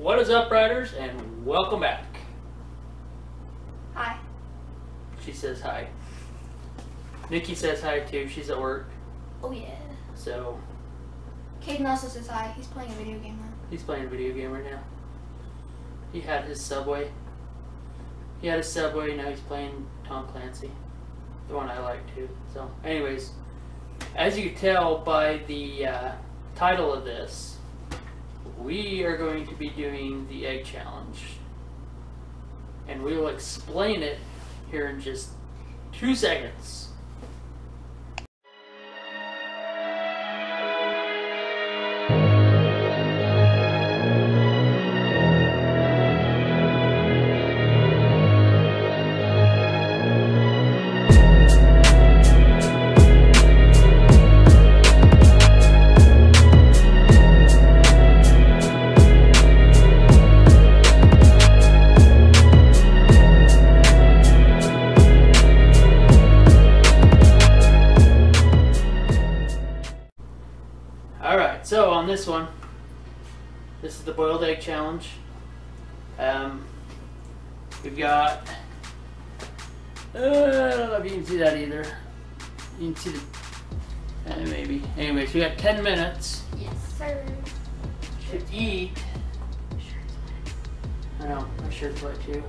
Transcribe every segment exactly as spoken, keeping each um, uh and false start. What is up, riders, and welcome back. Hi. She says hi. Nikki says hi too, she's at work. Oh yeah. So. Caden also says hi, he's playing a video game now. He's playing a video game right now. He had his Subway. He had his Subway, now he's playing Tom Clancy. The one I like too. So anyways, as you can tell by the uh, title of this, we are going to be doing the egg challenge, and we will explain it here in just two seconds. So on this one, this is the boiled egg challenge. Um, we've got, uh, I don't know if you can see that either. You can see the, uh, maybe. Anyways, we got ten minutes. Yes, sir. To eat. I know, my shirt's wet too.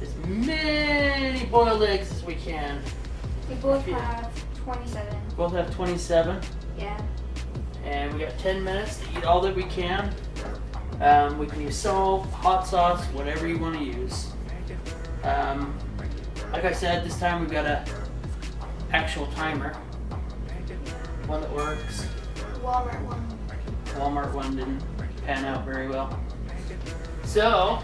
As many boiled eggs as we can. We both have twenty-seven. We both have twenty-seven? Yeah. And we got ten minutes to eat all that we can. Um, we can use salt, hot sauce, whatever you want to use. Um, like I said, this time we've got a actual timer. One that works. Walmart one. Walmart one didn't pan out very well. So,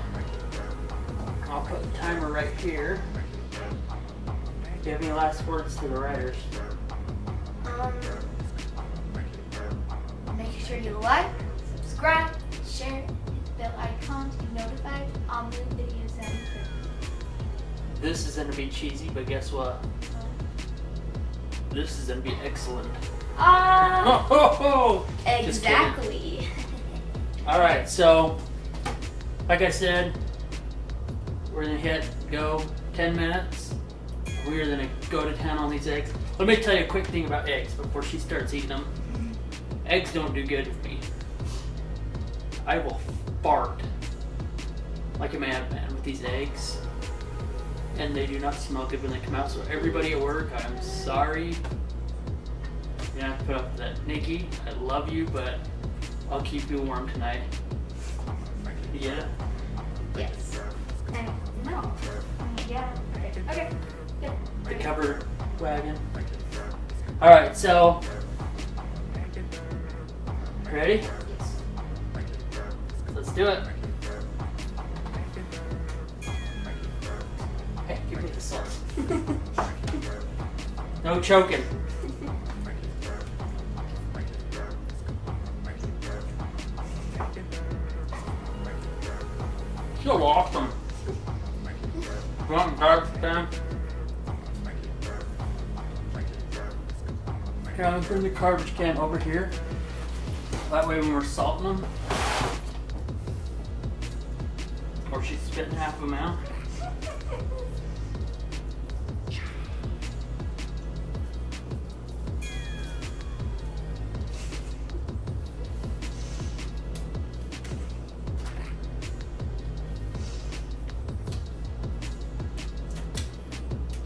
I'll put the timer right here. Do you have any last words to the writers? Um. Make sure you like, subscribe, share, hit the bell icon to be notified on new videos and Twitter. This is going to be cheesy, but guess what? Oh. This is going to be excellent. Ah! Uh, oh, ho, ho. Exactly. Alright, so, like I said, we're going to hit go ten minutes. We're going to go to town on these eggs. Let me tell you a quick thing about eggs before she starts eating them. Eggs don't do good to me. I will fart like a madman with these eggs, and they do not smell good when they come out. So everybody at work, I'm sorry. You're gonna have to put up with that. Nikki, I love you, but I'll keep you warm tonight. You get it? Yes. And no. Yeah. Okay. Yeah. The cover wagon. All right. So. Ready? Yes. Let's do it. Hey, give me the sauce. No choking. So awesome. One dark down. Okay, I'm putting the garbage can over here. That way when we're salting them, or she's spitting half of them out.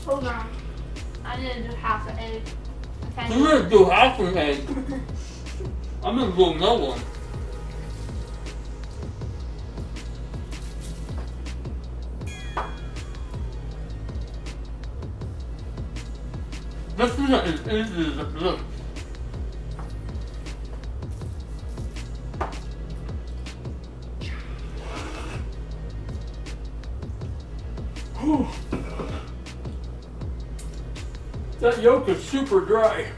Hold on, I need to do half an egg. Okay. You need to do half an egg. I'm gonna blow no one. This isn't as easy as it looks. That yolk is super dry.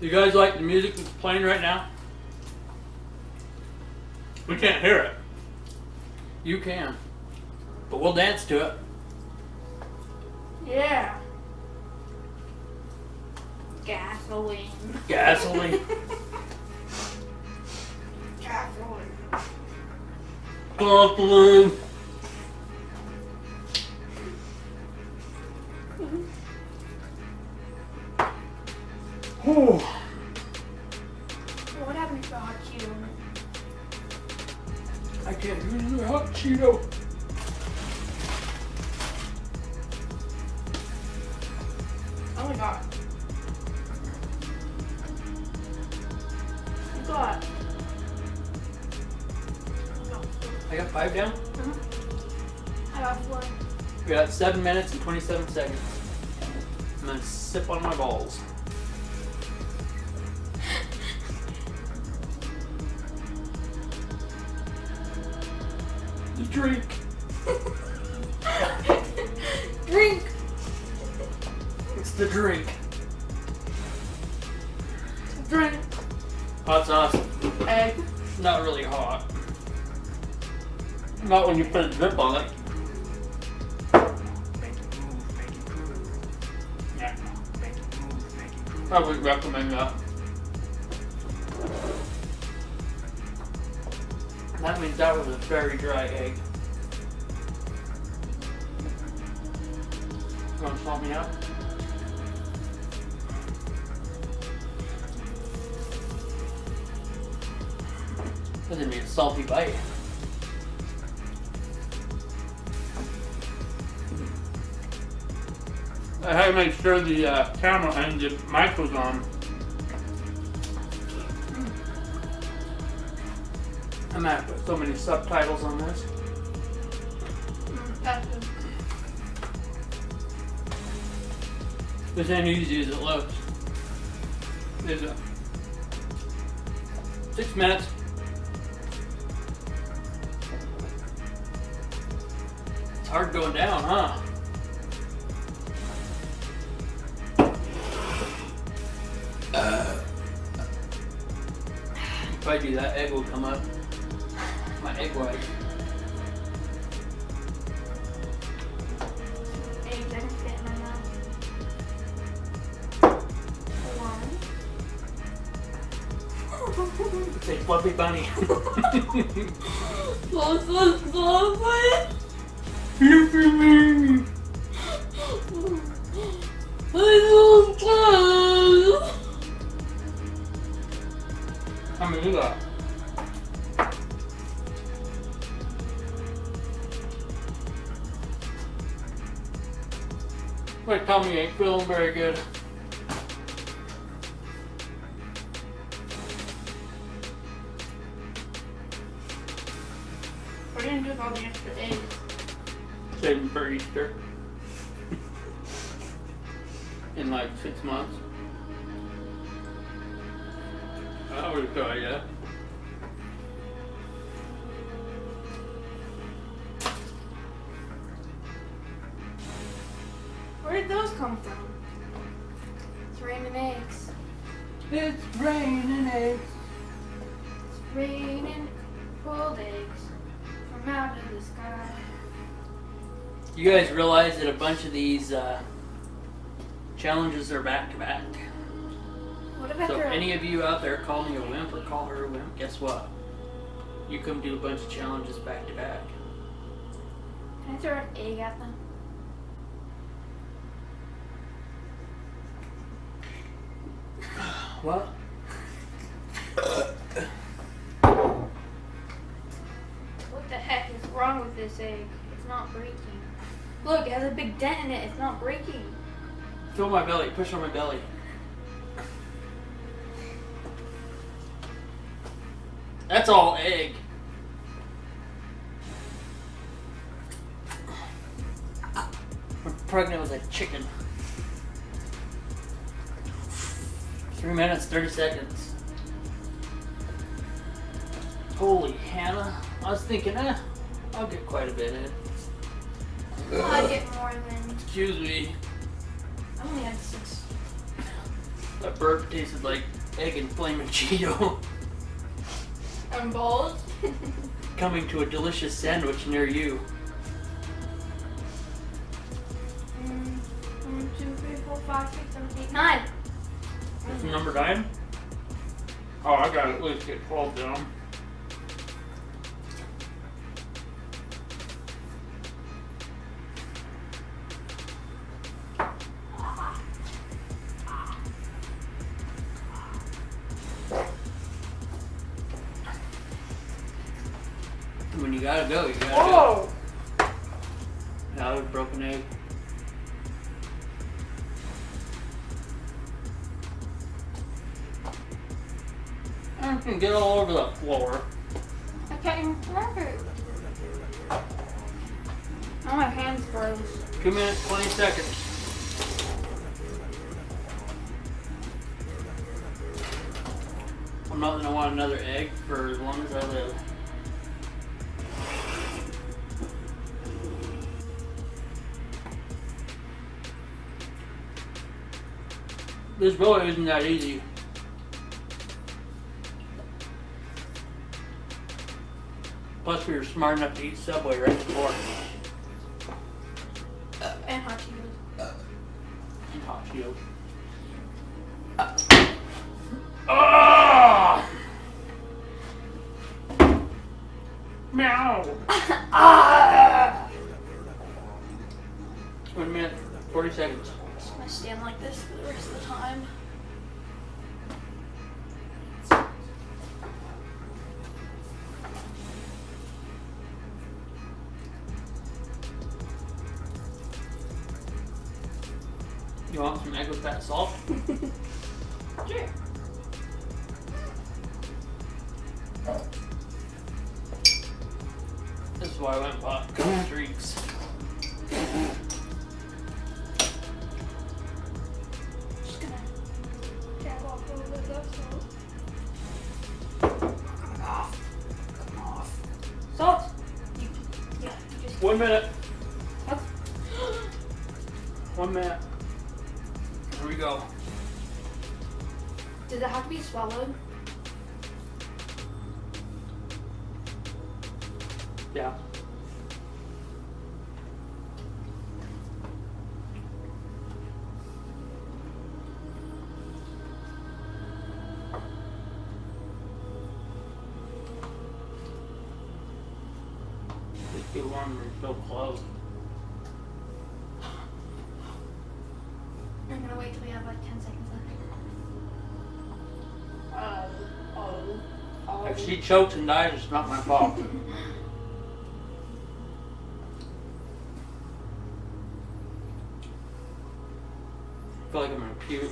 You guys like the music that's playing right now? We can't hear it. You can. But we'll dance to it. Yeah. Gasoline. Gasoline. Gasoline. Gasoline. Ooh. What happened to the hot Cheeto? I can't do another hot Cheeto. Oh my god. You got. I got five down? Mm-hmm. I got four. We got seven minutes and twenty-seven seconds. I'm gonna sip on my balls. Drink. Drink. It's the drink. Drink. Hot sauce. Egg. It's not really hot. Not when you put a drip on it. Make it move, make it move. Yeah. Make it move, make it move. I would recommend that. That means that was a very dry egg. You want to swap me out? That didn't mean a salty bite. I had to make sure the uh, camera and the mic was on. I'm gonna have to put so many subtitles on this. This ain't easy as it looks. Is it? Six minutes. It's hard going down, huh? Uh. If I do that, egg will come up. My egg white. Egg doesn't fit in my mouth. One. It's a fluffy bunny. Close, close, close, close. Fluffy bunny. Close, close. How many do that? My tummy ain't feeling very good. What are you gonna do with all the extra eggs? Save them for Easter. In like six months. I would have tried that. Where did those come from? It's raining eggs. It's raining eggs. It's raining cold eggs from out of the sky. You guys realize that a bunch of these uh, challenges are back to back. What about so if any of you out there call me a wimp or call her a wimp, guess what? You come do a bunch of challenges back to back. Can I throw an egg at them? What? What the heck is wrong with this egg? It's not breaking. Look, it has a big dent in it. It's not breaking. Fill my belly. Push on my belly. That's all egg. I'm pregnant with a chicken. Three minutes, thirty seconds. Holy Hannah. I was thinking, eh, I'll get quite a bit in. Well, I'll get more than... Excuse me. I only had six. That burp tasted like egg and flaming Cheeto. And balls? coming to a delicious sandwich near you. Mm, one, two, three, four, five, six, seven, eight, nine. That's number nine? Oh, I gotta at least get twelve down. When you gotta go, you gotta oh. go. Now there's broken egg. I can get all over the floor. I can't even grab it. Now my hand's froze. Two minutes, twenty seconds. I'm not gonna want another egg for as long as I live. This really isn't that easy. Plus, we were smart enough to eat Subway right before. Uh, and hot Cheetos. Uh, and hot Cheetos. Ah! Uh. Oh! Meow! Ah! One minute, forty seconds. I stand like this for the rest of the time. You want some egg with that salt? Sure. This is why I went and bought cold drinks. One minute. What? One minute. Here we go. Does it have to be swallowed? Yeah. Get warm, we're so close. I'm gonna wait till we have like ten seconds left. Uh, oh, oh. If she chokes and dies, it's not my fault. I feel like I'm gonna puke.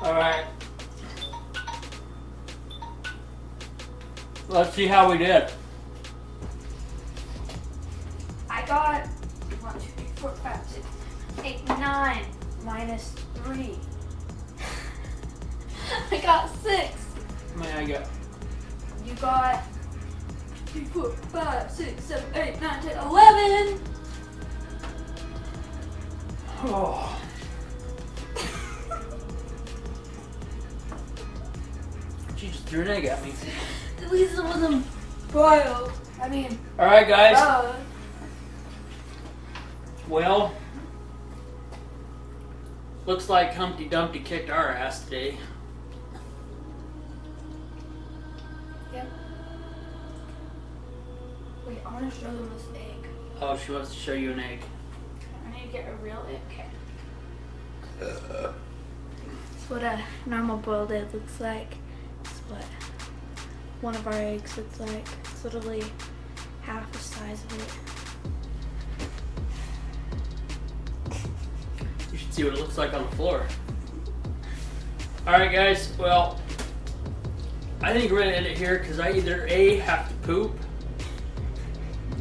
Alright. Let's see how we did. I got one, two, three, four, five, six, eight, nine, minus three. I got six. How many I got? You got three, four, five, six, seven, eight, nine, ten, eleven. Oh. She just threw an egg at me. At least it wasn't boiled. I mean. Alright, guys. Uh, well, looks like Humpty Dumpty kicked our ass today. Yeah. Wait, I want to show them this egg. Oh, she wants to show you an egg. I need to get a real egg. Uh. That's what a normal boiled egg looks like. What one of our eggs looks like. It's literally half the size of it. You should see what it looks like on the floor. Alright guys, well, I think we're going to end it here because I either A, have to poop,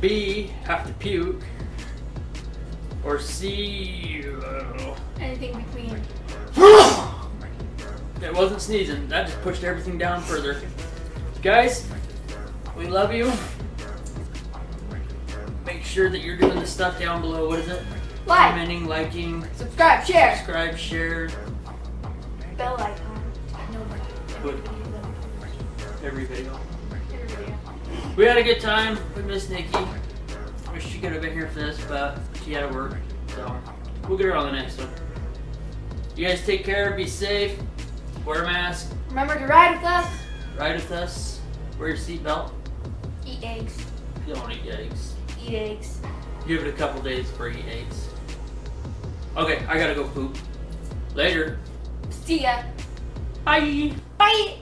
B, have to puke, or C, I don't know. Anything between. It wasn't sneezing, that just pushed everything down further. Guys, We love you. Make sure that you're doing the stuff down below. What is it? Like. Commenting, liking. Subscribe, share. Subscribe, share. Bell icon. No. What? Every video. Every video. We had a good time with Miss Nikki. Wish she could have been here for this, but she had to work. So we'll get her on the next one. You guys take care. Be safe. Wear a mask. Remember to ride with us. Ride with us. Wear your seatbelt. Eat eggs. You don't eat eggs. Eat eggs. Give it a couple days for eat eggs. Okay, I gotta go poop. Later. See ya. Bye. Bye.